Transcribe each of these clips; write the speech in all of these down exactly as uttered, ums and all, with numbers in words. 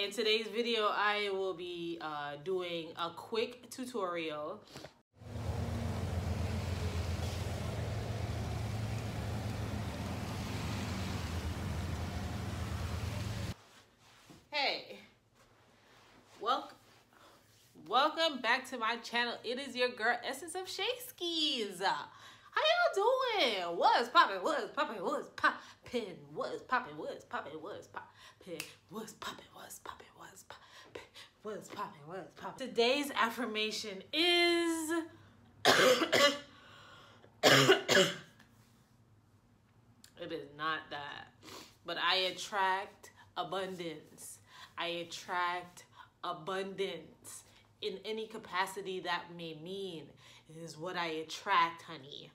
In today's video, I will be uh, doing a quick tutorial. Hey, welcome, welcome back to my channel. It is your girl, Essence of Shakesies. How y'all doing? What's poppin'? What's poppin'? What's poppin'? What's poppin'? What's poppin'? What's poppin'? What's poppin'? What's poppin'? What's poppin'? What's poppin'? What's poppin'? Today's affirmation is it is not that, but I attract abundance. I attract abundance in any capacity that may mean. It is what I attract, honey.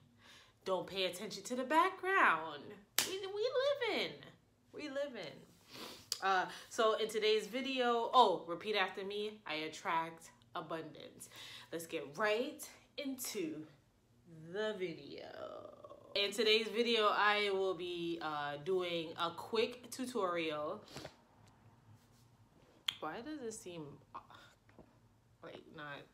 Don't pay attention to the background. We, we living. We living. Uh, so in today's video, oh, repeat after me. I attract abundance. Let's get right into the video. In today's video, I will be uh, doing a quick tutorial. Why does it seem like not...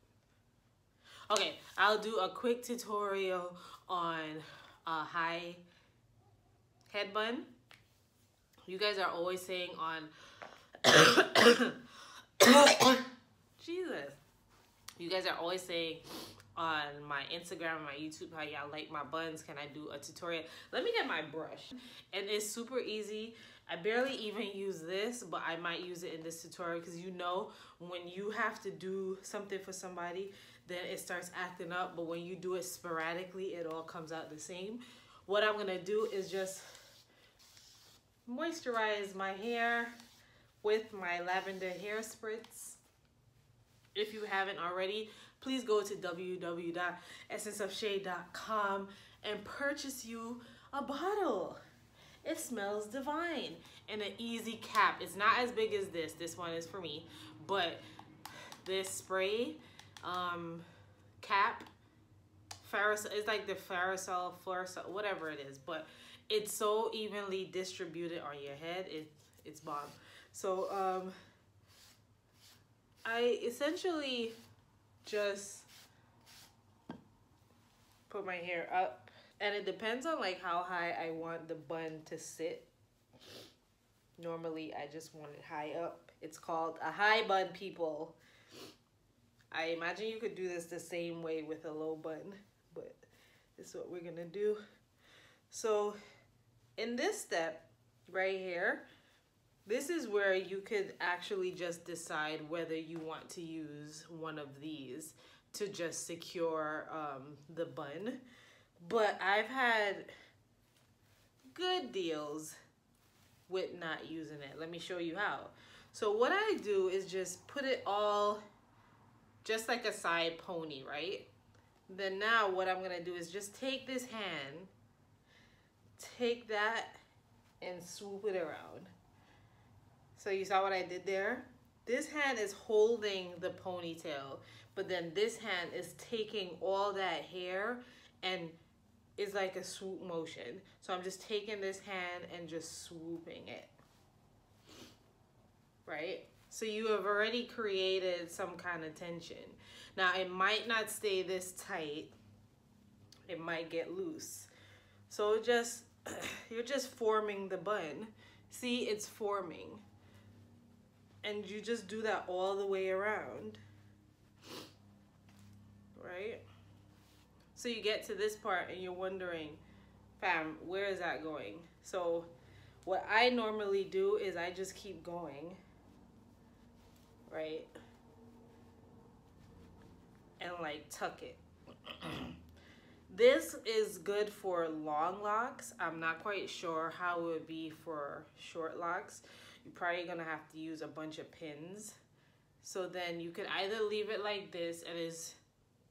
Okay, I'll do a quick tutorial on a high head bun. You guys are always saying on, Jesus. You guys are always saying on my Instagram and my YouTube how y'all like my buns. Can I do a tutorial? Let me get my brush. And it's super easy. I barely even use this, but I might use it in this tutorial because you know when you have to do something for somebody, then it starts acting up, but when you do it sporadically, it all comes out the same. What I'm gonna do is just moisturize my hair with my lavender hair spritz. If you haven't already, please go to w w w dot essence of shay dot com and purchase you a bottle. It smells divine. And an easy cap. It's not as big as this. This one is for me, but this spray, um cap Farasol, it's like the Farasol, Florasol, whatever it is, but it's so evenly distributed on your head. It it's bomb. So um I essentially just put my hair up, and it depends on like how high I want the bun to sit. Normally I just want it high up. It's called a high bun, people. I imagine you could do this the same way with a low bun, but this is what we're gonna do. So in this step right here, this is where you could actually just decide whether you want to use one of these to just secure um, the bun. But I've had good deals with not using it. Let me show you how. So what I do is just put it all just like a side pony, right? Then now what I'm gonna do is just take this hand, take that and swoop it around. So you saw what I did there? This hand is holding the ponytail, but then this hand is taking all that hair and is like a swoop motion. So I'm just taking this hand and just swooping it, right? So you have already created some kind of tension. Now it might not stay this tight. It might get loose. So just, you're just forming the bun. See, it's forming. And you just do that all the way around, right? So you get to this part and you're wondering, fam, where is that going? So what I normally do is I just keep going, right, and like tuck it. This is good for long locks. I'm not quite sure how it would be for short locks. You're probably gonna have to use a bunch of pins. So then you could either leave it like this and it's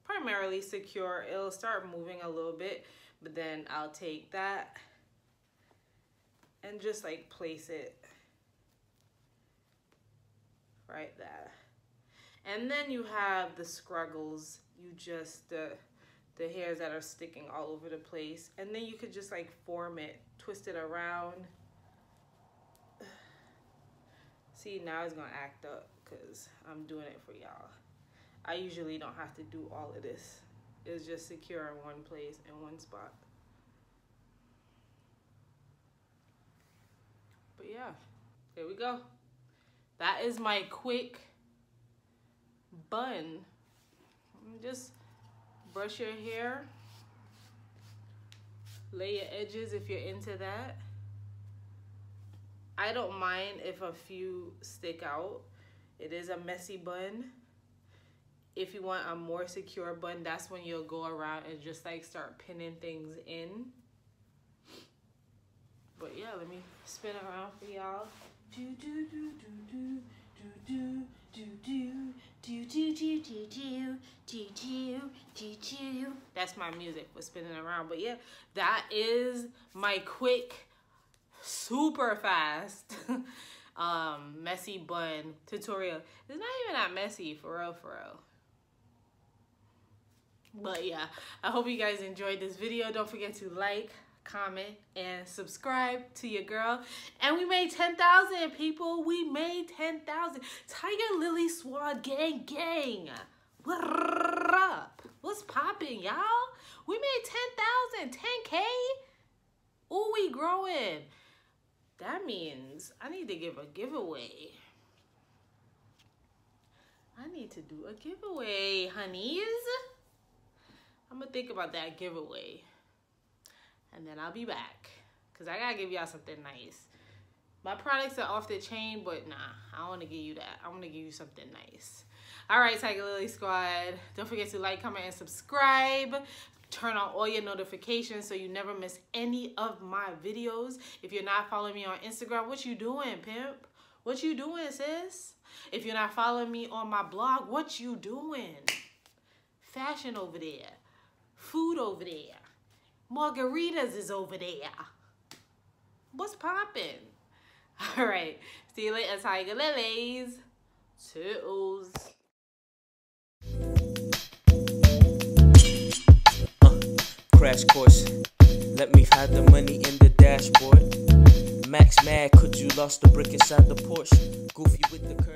primarily secure. It'll start moving a little bit, but then I'll take that and just like place it right there. And then you have the scruggles, you just the uh, the hairs that are sticking all over the place, and then you could just like form it, twist it around. See, now it's gonna act up because I'm doing it for y'all. I usually don't have to do all of this. It's just secure in one place, in one spot. But yeah, there we go. That is my quick bun. Just brush your hair, lay your edges if you're into that. I don't mind if a few stick out. It is a messy bun. If you want a more secure bun, that's when you'll go around and just like start pinning things in. But yeah, let me spin around for y'all. Do do do do do do do do do do do do do do do do. That's my music for spinning around. But yeah, that is my quick, super fast um messy bun tutorial. It's not even that messy, for real, for real. But yeah, I hope you guys enjoyed this video. Don't forget to like, comment, and subscribe to your girl. And we made ten thousand, people. We made ten thousand. Tiger Lily Squad gang gang. What up? What's poppin', y'all? We made ten thousand, ten K. Ooh, we growing. That means I need to give a giveaway. I need to do a giveaway, honeys. I'm gonna think about that giveaway. And then I'll be back, because I gotta give y'all something nice. My products are off the chain, but nah, I don't want to give you that. I want to give you something nice. All right, Tiger Lily Squad. Don't forget to like, comment, and subscribe. Turn on all your notifications so you never miss any of my videos. If you're not following me on Instagram, what you doing, pimp? What you doing, sis? If you're not following me on my blog, what you doing? Fashion over there. Food over there. Margaritas is over there. What's poppin'? All right. See you later, Tiger Lilies. Toodles. Uh, crash course. Let me hide the money in the dashboard. Max mad, could you lost the brick inside the Porsche? Goofy with the